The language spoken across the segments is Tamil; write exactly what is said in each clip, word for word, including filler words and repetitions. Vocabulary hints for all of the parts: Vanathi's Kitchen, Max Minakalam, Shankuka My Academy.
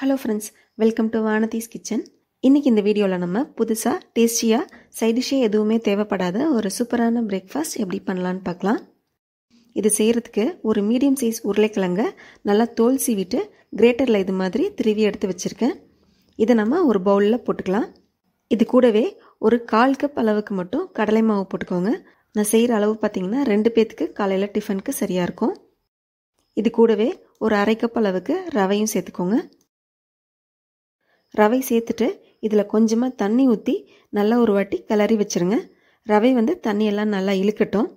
Hello friends, welcome to Vanathi's Kitchen. இன்னைக்கு இந்த வீடியோல நம்ம புதுசா டேஸ்டியா சைடு டிஷ் எதுவுமே தேவைப்படாத ஒரு சூப்பரான பிரேக்பாஸ்ட் எப்படி பண்ணலாம்னு பார்க்கலாம். இது செய்யறதுக்கு ஒரு மீடியம் சைஸ் உருளைக்கிழங்க நல்லா தோல் சீவிட்டு கிரேட்டர்ல இது மாதிரி திருவி எடுத்து வச்சிருக்கேன். இத நம்ம ஒரு பவுல்ல போட்டுக்கலாம். இது கூடவே ஒரு கால் கப் அளவுக்கு மட்டும் கடலை மாவு போட்டுக்கோங்க. நான் செய்யற அளவு பாத்தீங்கன்னா ரெண்டு பேத்துக்கு காலையில டிஃபனுக்கு சரியா இருக்கும். இது கூடவே ஒரு அரை கப் அளவுக்கு ரவையும் சேர்த்துக்கோங்க. ரவை சேர்த்துட்டு இதில் கொஞ்சமாக தண்ணி ஊற்றி நல்லா ஒரு வாட்டி கிளறி வச்சுருங்க. ரவை வந்து தண்ணியெல்லாம் நல்லா இழுக்கட்டும்.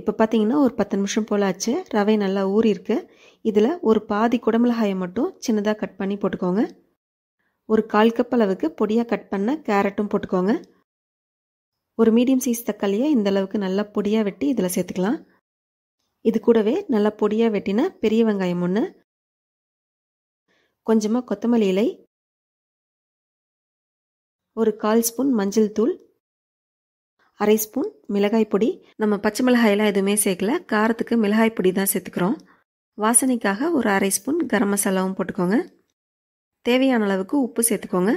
இப்போ பார்த்தீங்கன்னா ஒரு பத்து நிமிஷம் போல் ஆச்சு. ரவை நல்லா ஊறி இருக்கு. இதில் ஒரு பாதி குடமிளகாயை மட்டும் சின்னதாக கட் பண்ணி போட்டுக்கோங்க. ஒரு கால் கப் அளவுக்கு பொடியாக கட் பண்ண கேரட்டும் போட்டுக்கோங்க. ஒரு மீடியம் சைஸ் தக்காளியை இந்த அளவுக்கு நல்லா பொடியாக வெட்டி இதில் சேர்த்துக்கலாம். இது கூடவே நல்லா பொடியாக வெட்டினா பெரிய வெங்காயம் ஒன்று, கொஞ்சமாக கொத்தமல்லி இலை, ஒரு கால் ஸ்பூன் மஞ்சள் தூள், அரை ஸ்பூன் மிளகாய் பொடி. நம்ம பச்சை மிளகாயெல்லாம் எதுவுமே சேர்க்கல, காரத்துக்கு மிளகாய் பொடி தான் சேர்த்துக்கிறோம். வாசனைக்காக ஒரு அரை ஸ்பூன் கரம் மசாலாவும் போட்டுக்கோங்க. தேவையான அளவுக்கு உப்பு சேர்த்துக்கோங்க.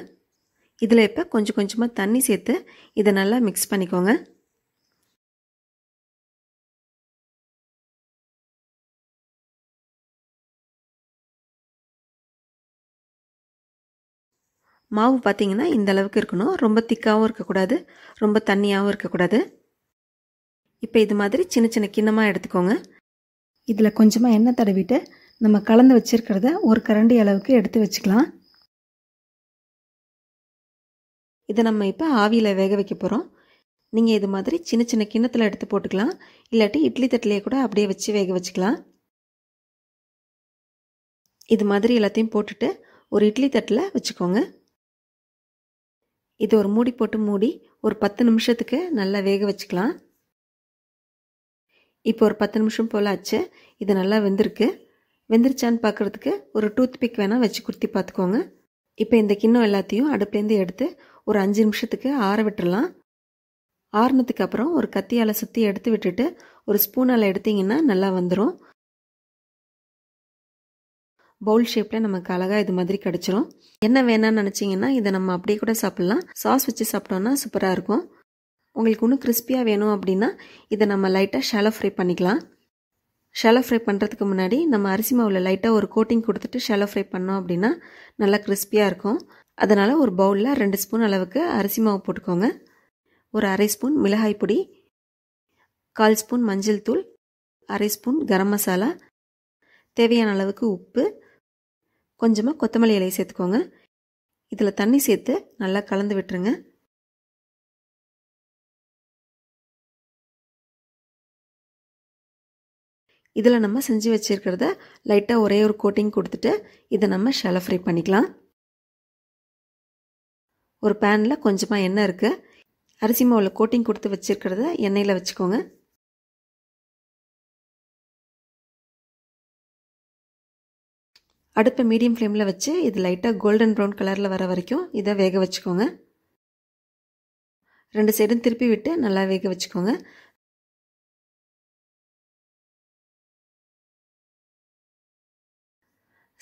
இதில் இப்போ கொஞ்சம் கொஞ்சமாக தண்ணி சேர்த்து இதை நல்லா மிக்ஸ் பண்ணிக்கோங்க. மாவு பார்த்தீங்கன்னா இந்த அளவுக்கு இருக்கணும். ரொம்ப திக்காகவும் இருக்கக்கூடாது, ரொம்ப தண்ணியாகவும் இருக்கக்கூடாது. இப்போ இது மாதிரி சின்ன சின்ன கிண்ணமாக எடுத்துக்கோங்க. இதில் கொஞ்சமாக எண்ணெய் தடவிட்டு நம்ம கலந்து வச்சுருக்கிறத ஒரு கரண்டி அளவுக்கு எடுத்து வச்சுக்கலாம். இதை நம்ம இப்போ ஆவியில் வேக வைக்க போகிறோம். நீங்கள் இது மாதிரி சின்ன சின்ன கிண்ணத்தில் எடுத்து போட்டுக்கலாம். இல்லாட்டி இட்லி தட்டிலே கூட அப்படியே வச்சு வேக வச்சுக்கலாம். இது மாதிரி எல்லாத்தையும் போட்டுட்டு ஒரு இட்லி தட்டில் வச்சுக்கோங்க. இது ஒரு மூடி போட்டு மூடி ஒரு பத்து நிமிஷத்துக்கு நல்லா வேக வச்சுக்கலாம். இப்போ ஒரு பத்து நிமிஷம் போல் ஆச்சு. இது நல்லா வெந்திருக்கு. வெந்துருச்சான்னு பார்க்குறதுக்கு ஒரு டூத் பிக் வேணால் வச்சு குத்தி பார்த்துக்கோங்க. இப்போ இந்த கிண்ணம் எல்லாத்தையும் அடுப்புலேருந்து எடுத்து ஒரு அஞ்சு நிமிஷத்துக்கு ஆற விட்டுடலாம். ஆறினதுக்கு அப்புறம் ஒரு கத்தியால் சுற்றி எடுத்து விட்டுட்டு ஒரு ஸ்பூனால் எடுத்திங்கன்னா நல்லா வந்துடும். பவுல் ஷேப்பில் நமக்கு அழகாக இது மாதிரி கிடச்சிரும். என்ன வேணான்னு நினச்சிங்கன்னா இதை நம்ம அப்படியே கூட சாப்பிட்லாம். சாஸ் வச்சு சாப்பிட்டோன்னா சூப்பராக இருக்கும். உங்களுக்கு இன்னும் கிறிஸ்பியாக வேணும் அப்படின்னா இதை நம்ம லைட்டாக ஷாலோ ஃப்ரை பண்ணிக்கலாம். ஷாலோ ஃப்ரை பண்ணுறதுக்கு முன்னாடி நம்ம அரிசி மாவில் லைட்டாக ஒரு கோட்டிங் கொடுத்துட்டு ஷாலோ ஃப்ரை பண்ணோம் அப்படின்னா நல்லா கிறிஸ்பியாக இருக்கும். அதனால் ஒரு பவுலில் ரெண்டு ஸ்பூன் அளவுக்கு அரிசி மாவு போட்டுக்கோங்க. ஒரு அரை ஸ்பூன் மிளகாய் பொடி, கால் ஸ்பூன் மஞ்சள் தூள், அரை ஸ்பூன் கரம் மசாலா, தேவையான அளவுக்கு உப்பு, கொஞ்சமாக கொத்தமல்லி இலையை சேர்த்துக்கோங்க. இதில் தண்ணி சேர்த்து நல்லா கலந்து விட்டுருங்க. இதில் நம்ம செஞ்சு வச்சுருக்கிறத லைட்டாக ஒரே ஒரு கோட்டிங் கொடுத்துட்டு இதை நம்ம ஷாலோ ஃப்ரை பண்ணிக்கலாம். ஒரு பேனில் கொஞ்சமாக எண்ணெய் இருக்குது. அரிசி மாவில் கோட்டிங் கொடுத்து வச்சுருக்கிறத எண்ணெயில் வச்சுக்கோங்க. அடுப்பை மீடியம் ஃப்ளேமில் வச்சு இது லைட்டாக கோல்டன் ப்ரௌன் கலரில் வர வரைக்கும் இதை வேக வச்சுக்கோங்க. ரெண்டு சைடும் திருப்பி விட்டு நல்லா வேக வச்சுக்கோங்க.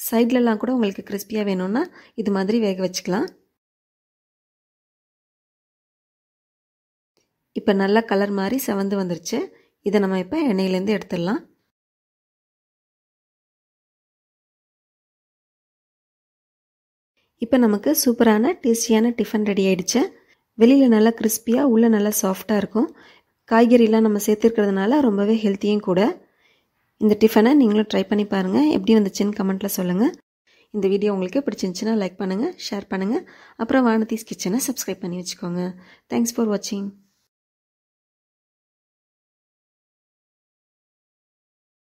சைட்லலாம் கூட உங்களுக்கு கிறிஸ்பியாக வேணும்னா இது மாதிரி வேக வச்சுக்கலாம். இப்போ நல்லா கலர் மாதிரி செவந்து வந்துருச்சு. இதை நம்ம இப்போ எண்ணெயிலேருந்து எடுத்துடலாம். இப்போ நமக்கு சூப்பரான டேஸ்டியான டிஃபன் ரெடி ஆகிடுச்சு. வெளியில் நல்லா கிறிஸ்பியாக, உள்ளே நல்லா சாஃப்டாக இருக்கும். காய்கறிலாம் நம்ம சேர்த்துருக்கிறதுனால ரொம்பவே ஹெல்த்தியும் கூட. இந்த டிஃபனை நீங்களும் ட்ரை பண்ணி பாருங்கள். எப்படி வந்துச்சுன்னு கமெண்ட்டில் சொல்லுங்கள். இந்த வீடியோ உங்களுக்கு பிடிச்சிருந்துச்சுன்னா லைக் பண்ணுங்கள், ஷேர் பண்ணுங்கள். அப்புறம் வானதிஸ் கிச்சனை சப்ஸ்கிரைப் பண்ணி வச்சுக்கோங்க. தேங்க்ஸ் ஃபார் வாட்சிங்.